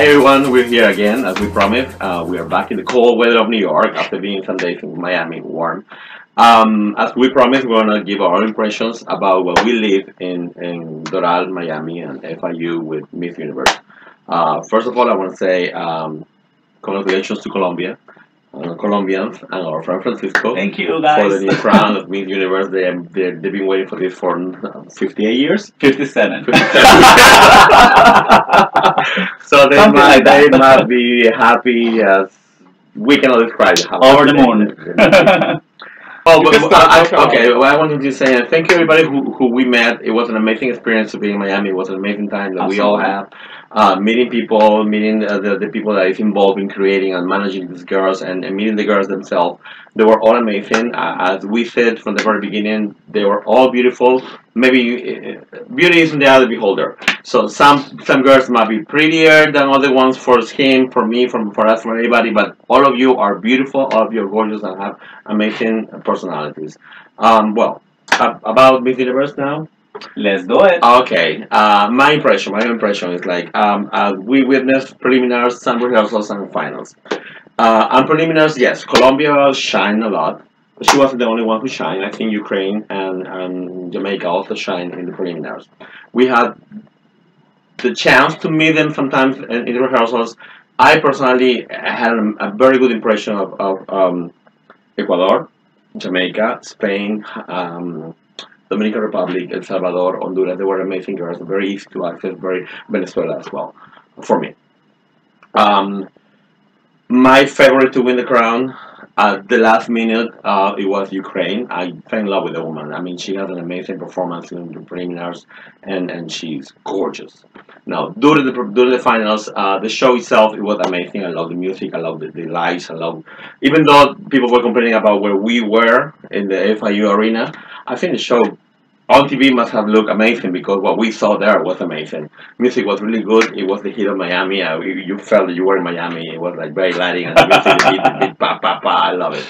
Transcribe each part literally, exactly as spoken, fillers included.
Hi everyone, we're here again as we promised. Uh, we are back in the cold weather of New York after being some days in Miami warm. Um, as we promised, we're going to give our impressions about what we live in, in Doral, Miami and F I U with Miss Universe. Uh, first of all, I want to say um, congratulations to Colombia, uh, Colombians and our friend Francisco. Thank you guys. For the new crown of Miss Universe. They, they, they've been waiting for this for fifty-eight years? fifty-seven. So they might, like they must be happy as we cannot describe how over the moon. Oh, but, but I, okay. Well, I wanted to say uh, thank you everybody who, who we met. It was an amazing experience to be in Miami. It was an amazing time that Absolutely. We all have. Uh, meeting people, meeting uh, the, the people that is involved in creating and managing these girls, and, and meeting the girls themselves. They were all amazing. Uh, as we said from the very beginning, they were all beautiful. Maybe uh, beauty is in the eye of the beholder. So some some girls might be prettier than other ones for skin, for me, from for us, for anybody. But all of you are beautiful. All of you are gorgeous and have amazing personalities. Um, well, uh, about Myth Universe now. Let's do it. Okay. Uh, my impression, my impression is like um, uh, we witnessed preliminaries, some rehearsals, and finals. Uh, and preliminaries, yes, Colombia shined a lot. She wasn't the only one who shined. I think Ukraine and, and Jamaica also shined in the preliminaries. We had the chance to meet them sometimes in, in rehearsals. I personally had a, a very good impression of, of um, Ecuador, Jamaica, Spain, um, Dominican Republic, El Salvador, Honduras. They were amazing girls, very easy to access, very Venezuela as well, for me. Um, my favorite to win the crown at the last minute, uh, it was Ukraine. I fell in love with the woman. I mean, she had an amazing performance in the preliminaries, and, and she's gorgeous. Now, during the, during the finals, uh, the show itself, it was amazing. I love the music, I love the, the lights, I love... Even though people were complaining about where we were in the F I U arena, I think the show on T V must have looked amazing because what we saw there was amazing. Music was really good. It was the hit of Miami. I, you felt that you were in Miami. It was like very lighting and the music, the beat, the beat, pa, pa, pa. I love it.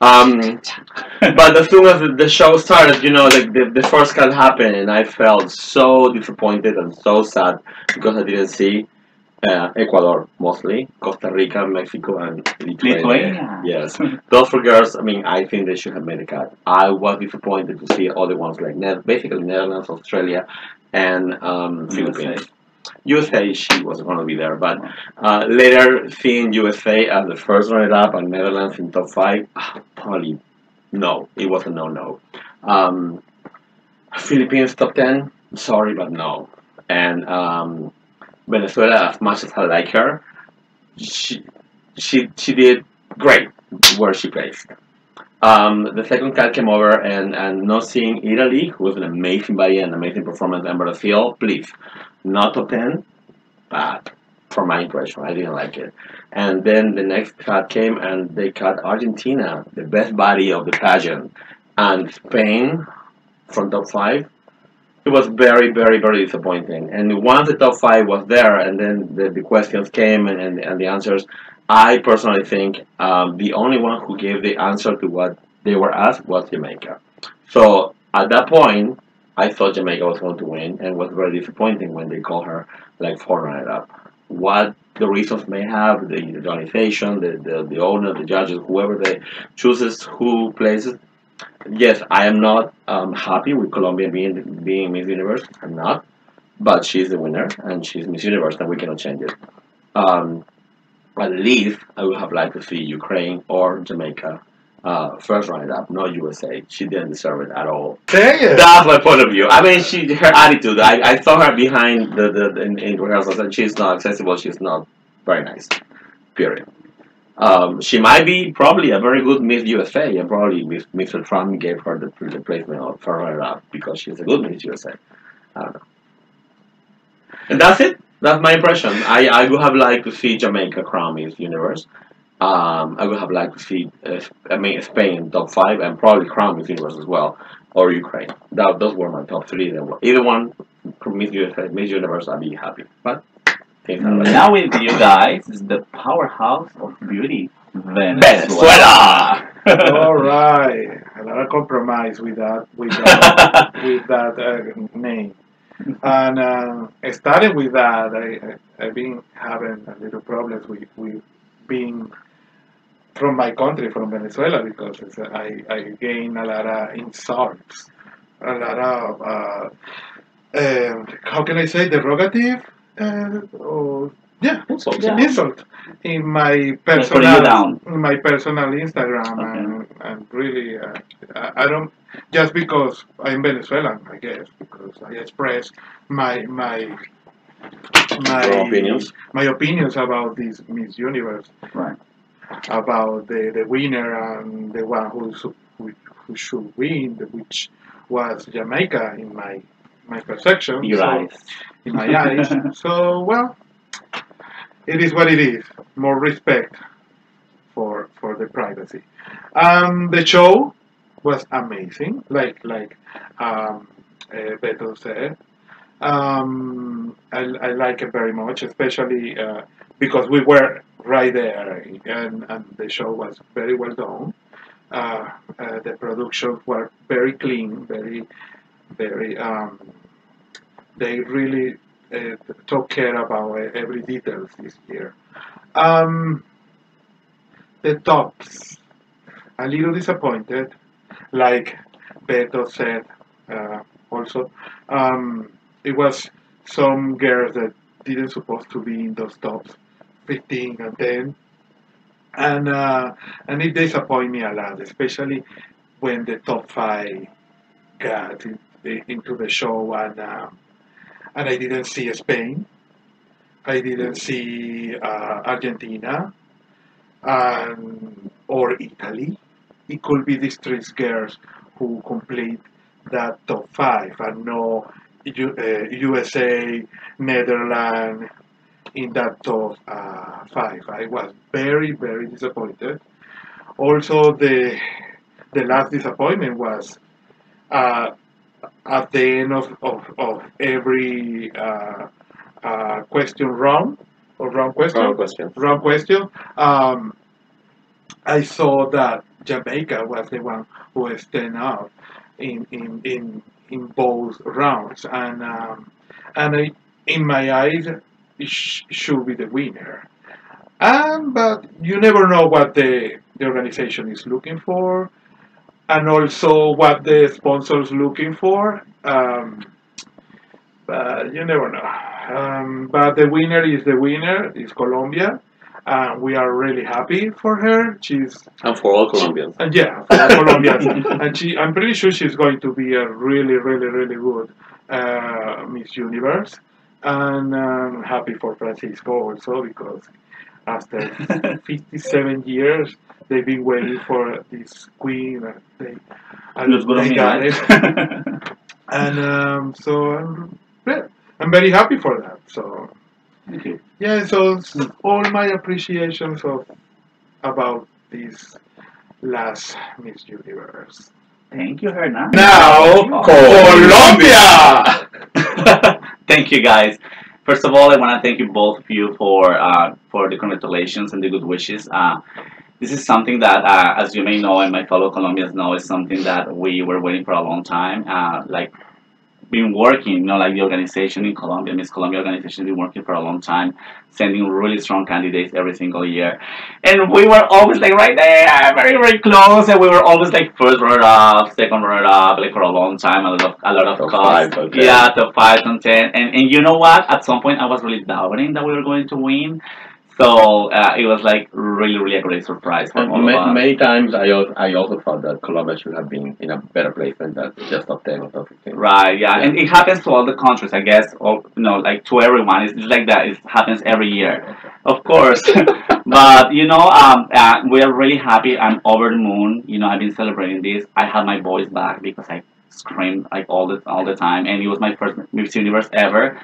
Um, but as soon as the show started, you know, like the, the first cut happened, and I felt so disappointed and so sad because I didn't see uh, Ecuador mostly, Costa Rica, Mexico, and Lithuania. Lithuania. Yes, those four girls. I mean, I think they should have made a cut. I was disappointed to see other ones like Net, basically Netherlands, Australia, and um, Philippines. U S A, she was going to be there, but uh, later seeing U S A as the first runner-up and Netherlands in top five, ah, probably no, it was a no-no. Um, Philippines top ten, sorry, but no. And um, Venezuela, as much as I like her, she she she did great where she placed. Um, the second cut came over, and, and not seeing Italy, who was an amazing body and amazing performance, and Brazil, please. Not top ten, but from my impression, I didn't like it. And then the next cut came, and they cut Argentina, the best body of the pageant, and Spain from top five. It was very, very, very disappointing. And once the top five was there, and then the, the questions came and, and, and the answers, I personally think um, the only one who gave the answer to what they were asked was Jamaica. So at that point, I thought Jamaica was going to win, and was very disappointing when they called her like four runner-up. What the reasons may have, the, the organization, the, the, the owner, the judges, whoever they chooses, who places. Yes, I am not um, happy with Colombia being, being Miss Universe. I'm not. But she's the winner, and she's Miss Universe, and we cannot change it. Um, at least I would have liked to see Ukraine or Jamaica Uh, first round-up, not U S A. She didn't deserve it at all. Dang it. That's my point of view. I mean, she her attitude. I, I saw her behind the, the in, in rehearsals, and she's not accessible. She's not very nice. Period. Um, she might be probably a very good Miss U S A, and probably Mister Trump gave her the, the placement of first round-up because she's a good Miss U S A. I don't know. And that's it. That's my impression. I I would have liked to see Jamaica crown Miss Universe. Um, I would have liked to see, uh, I mean, Spain top five, and probably crown Miss Universe as well, or Ukraine. That, those were my top three. Either one, Miss Universe, I'd be happy. But things are like now with you guys is the powerhouse of beauty, Venezuela. Venezuela. All right, a lot of compromise with that, with that, with that uh, name. And uh, I started with that. I, I, I've been having a little problems with, with being from my country, from Venezuela, because it's, I, I gain a lot of insults, a lot of, uh, uh, how can I say, derogative? Uh, or, yeah, insult. Yeah. Insult in my personal, in my personal Instagram, okay. and, and really, uh, I, I don't, just because I'm Venezuelan, I guess, because I express my my my opinions. my opinions about this Miss Universe, right? About the, the winner and the one who who, who should win, which was Jamaica in my my perception. Your so, eyes. In my eyes. So well. It is what it is. More respect for for the privacy. Um, the show was amazing. Like like um, uh, Beto said, um, I, I like it very much, especially uh, because we were right there, and, and the show was very well done. Uh, uh, the productions were very clean, very very. Um, they really. Uh, took care about uh, every detail this year. Um, the tops, a little disappointed, like Beto said. Uh, also, um, it was some girls that didn't supposed to be in those tops, fifteen and ten, and uh, and it disappointed me a lot, especially when the top five got in, in, into the show and. Uh, And I didn't see Spain. I didn't see uh, Argentina, um, or Italy. It could be these three girls who complete that top five, and no U uh, U S A, Netherlands in that top uh, five. I was very, very disappointed. Also, the the last disappointment was. Uh, At the end of, of, of every uh, uh, question round, or round question, round question, round question um, I saw that Jamaica was the one who stand out in in, in, in both rounds, and um, and I, in my eyes, it sh should be the winner. Um, but you never know what the the organization is looking for. And also what the sponsors looking for, um, but you never know. Um, but the winner is the winner, is Colombia, and we are really happy for her. She's and for all Colombians. She, and yeah, for all Colombians. And she, I'm pretty sure she's going to be a really, really, really good uh, Miss Universe. And I'm happy for Francisco also, because after fifty-seven years, they've been waiting for this queen, and they, and they got it. And um, so I'm, yeah, I'm very happy for that. So okay. Yeah, so all my appreciations of about this last Miss Universe. Thank you, Hernan. Now, Colombia. Colombia. Thank you, guys. First of all, I want to thank you both of you for uh, for the congratulations and the good wishes. Uh, this is something that, uh, as you may know, and my fellow Colombians know, is something that we were waiting for a long time. Uh, like, been working, you know, like the organization in Colombia, Miss Colombia organization, been working for a long time, sending really strong candidates every single year. And we were always like right there, very, very close. And we were always like first runner up, second runner up, like for a long time, a lot of, a lot of top costs. Five, okay. Yeah, top five, top ten. And, and you know what? At some point, I was really doubting that we were going to win. So uh, it was like really, really a great surprise for all of us. Many times I also, I also thought that Colombia should have been in a better place than that, just top ten or top fifteen. Right, yeah. yeah. And it happens to all the countries, I guess, or, you know, like to everyone. It's like that. It happens every year, okay. Of course. But, you know, um, uh, we are really happy. I'm over the moon. You know, I've been celebrating this. I have my voice back because I screamed like all the, all the time. And it was my first Miss Universe ever.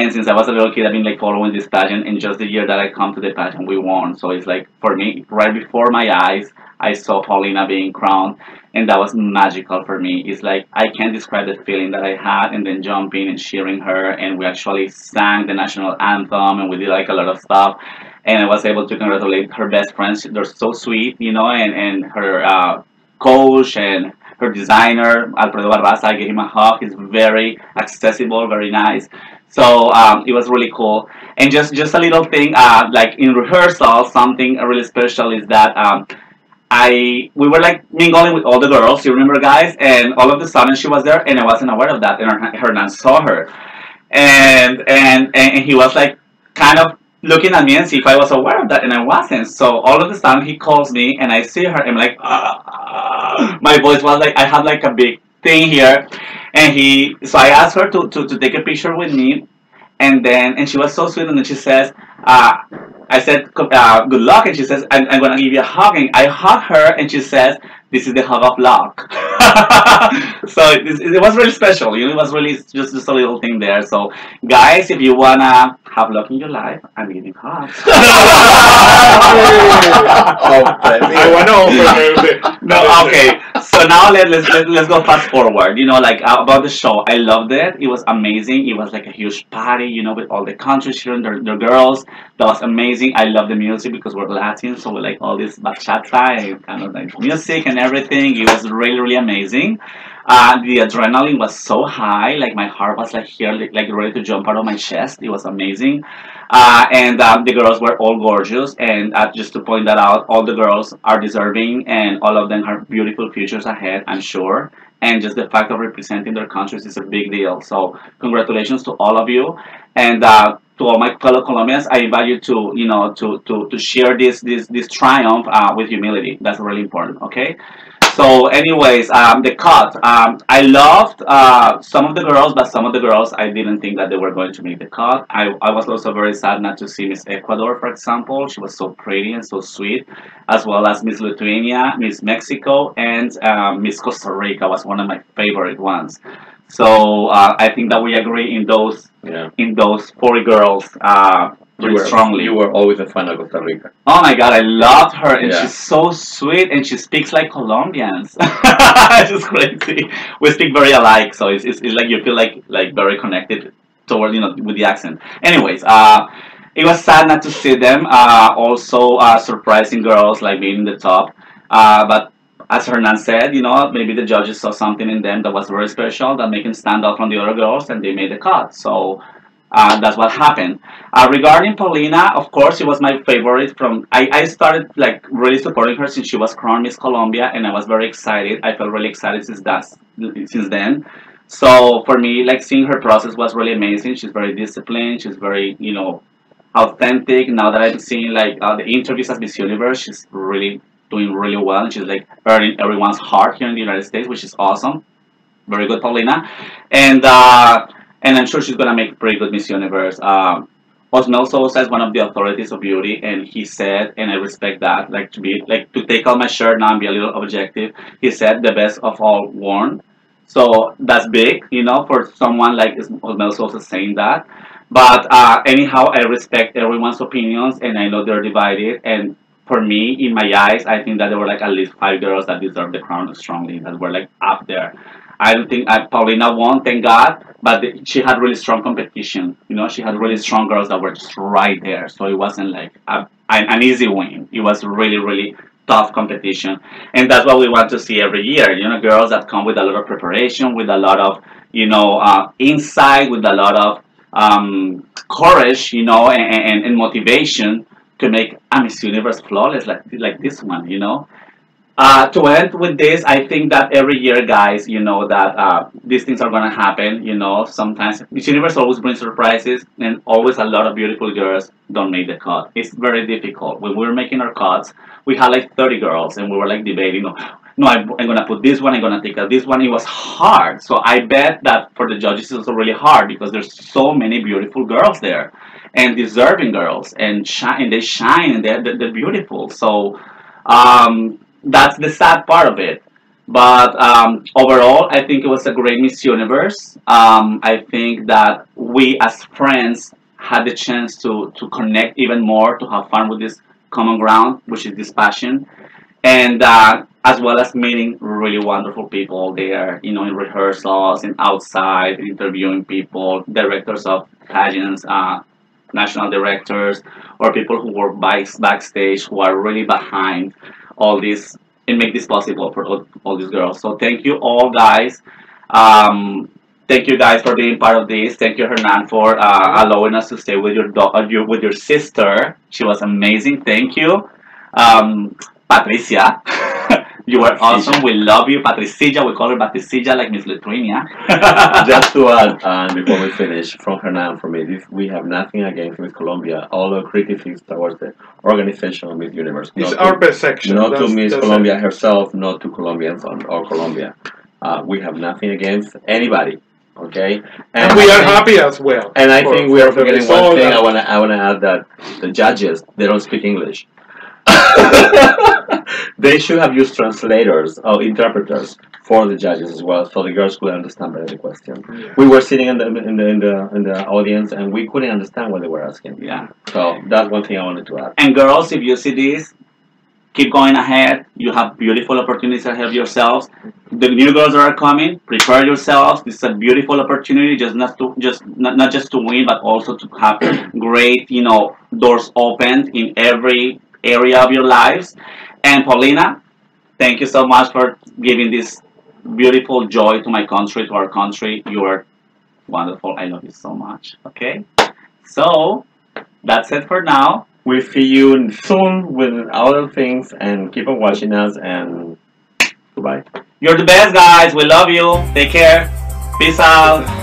And since I was a little kid, I've been like following this pageant, and just the year that I come to the pageant, we won. So it's like, for me, right before my eyes, I saw Paulina being crowned, and that was magical for me. It's like, I can't describe the feeling that I had, and then jumping and cheering her, and we actually sang the national anthem, and we did like a lot of stuff. And I was able to congratulate her best friends. They're so sweet, you know, and, and her uh, coach, and her designer, Alfredo Barraza. I gave him a hug. He's very accessible, very nice. So um, it was really cool. And just, just a little thing, uh, like in rehearsal, something really special is that um, I we were like mingling with all the girls, you remember guys? And all of a sudden she was there and I wasn't aware of that. And Hernan saw her. And, and, and he was like kind of looking at me and see if I was aware of that, and I wasn't. So all of a sudden he calls me and I see her and I'm like, ah. My voice was like, I had like a big thing here. And he, so I asked her to, to, to take a picture with me. And then, and she was so sweet, and then she says, uh, I said, uh, good luck, and she says, I'm, I'm gonna give you a hug. And I hug her, and she says, this is the hug of luck. So it, it was really special, you know, it was really just, just a little thing there. So guys, if you wanna have luck in your life, I'm giving hugs. Oh, I wanna open it. No, okay. So now let, let's let, let's go fast forward. You know, like about the show, I loved it. It was amazing. It was like a huge party, you know, with all the country children, their, their girls. That was amazing. I love the music because we're Latin, so we like all this bachata and kind of like music and everything. It was really, really amazing. Uh, the adrenaline was so high, like my heart was like here, like, like ready to jump out of my chest. It was amazing. Uh, and um, the girls were all gorgeous. And uh, just to point that out, all the girls are deserving and all of them have beautiful futures ahead, I'm sure. And just the fact of representing their countries is a big deal. So congratulations to all of you. And uh, to all my fellow Colombians, I invite you to, you know, to, to, to share this, this, this triumph uh, with humility. That's really important, okay? So anyways, um, the cut, um, I loved uh, some of the girls, but some of the girls, I didn't think that they were going to make the cut. I, I was also very sad not to see Miss Ecuador, for example. She was so pretty and so sweet, as well as Miss Lithuania, Miss Mexico, and uh, Miss Costa Rica was one of my favorite ones. So uh, I think that we agree in those, yeah. in those four girls. Uh, You were, strongly. You were always a fan of Costa Rica. Oh my God, I loved her, and yeah. she's so sweet, and she speaks like Colombians. It's just crazy. We speak very alike, so it's, it's, it's like you feel like like very connected toward, you know, with the accent. Anyways, uh, it was sad not to see them. Uh, also, uh, surprising girls like being in the top, uh, but. As Hernan said, you know, maybe the judges saw something in them that was very special that made them stand out from the other girls, and they made the cut. So uh, that's what happened. Uh, regarding Paulina, of course, she was my favorite. From I, I started like really supporting her since she was crowned Miss Colombia, and I was very excited. I felt really excited since that since then. So for me, like seeing her process was really amazing. She's very disciplined. She's very, you know, authentic. Now that I'm seeing like uh, the interviews at Miss Universe, she's really doing really well, and she's like earning everyone's heart here in the United States, which is awesome. Very good, Paulina. And uh, and I'm sure she's gonna make pretty good Miss Universe. Um, Osmel Sosa is one of the authorities of beauty, and he said, and I respect that, like to be like to take out my shirt now and be a little objective. He said the best of all worn. So that's big, you know, for someone like Osmel Sosa saying that. But uh, anyhow, I respect everyone's opinions, and I know they're divided. And for me, in my eyes, I think that there were like at least five girls that deserved the crown strongly, that were like up there. I don't think uh, Paulina won, thank God, but the, she had really strong competition. You know, she had really strong girls that were just right there. So it wasn't like a, an, an easy win. It was really, really tough competition. And that's what we want to see every year. You know, girls that come with a lot of preparation, with a lot of, you know, uh, insight, with a lot of um, courage, you know, and, and, and motivation to make a Miss Universe flawless like like this one, you know. Uh, to end with this, I think that every year, guys, you know that uh, these things are gonna happen. You know, sometimes Miss Universe always brings surprises, and always a lot of beautiful girls don't make the cut. It's very difficult. When we were making our cuts, we had like thirty girls, and we were like debating. No, no, I'm, I'm gonna put this one. I'm gonna take out this one. It was hard. So I bet that for the judges, it's also really hard because there's so many beautiful girls there, and deserving girls, and shine. And they shine, and they're they're beautiful. So. Um, That's the sad part of it, but um, overall, I think it was a great Miss Universe. Um, I think that we as friends had the chance to, to connect even more, to have fun with this common ground, which is this passion, and uh, as well as meeting really wonderful people there, you know, in rehearsals and outside, interviewing people, directors of pageants, uh, national directors, or people who work backstage who are really behind all these and make this possible for all, all these girls. So thank you all, guys. Um, thank you guys for being part of this. Thank you, Hernan, for uh, allowing us to stay with your daughter, your, with your sister. She was amazing. Thank you, um, Patricia. You were awesome. We love you, Patricilla. We call her Patricilla, like Miss Lithuania. Just to add, and before we finish, from Hernan, from me, this, we have nothing against Miss Colombia. All our criticisms towards the organization of Miss Universe. It's our perception. Not to Miss Colombia herself, not to Colombians or Colombia. Uh, we have nothing against anybody. Okay, and, and we I are think, happy as well. And I for, think we are forgetting one thing. I wanna, I wanna add that the judges, they don't speak English. They should have used translators or interpreters for the judges as well, so the girls could understand better the question. Yeah. We were sitting in the in the in the in the audience, and we couldn't understand what they were asking. Yeah. So that's one thing I wanted to add. And girls, if you see this, keep going ahead. You have beautiful opportunities ahead of yourselves. The new girls that are coming, prepare yourselves. This is a beautiful opportunity, just not to just not, not just to win, but also to have great, you know, doors opened in every area of your lives. And Paulina, thank you so much for giving this beautiful joy to my country, to our country. You are wonderful. I love you so much. Okay, so that's it for now. We'll see you soon with other things, and keep on watching us, and goodbye. You're the best, guys. We love you. Take care. Peace out.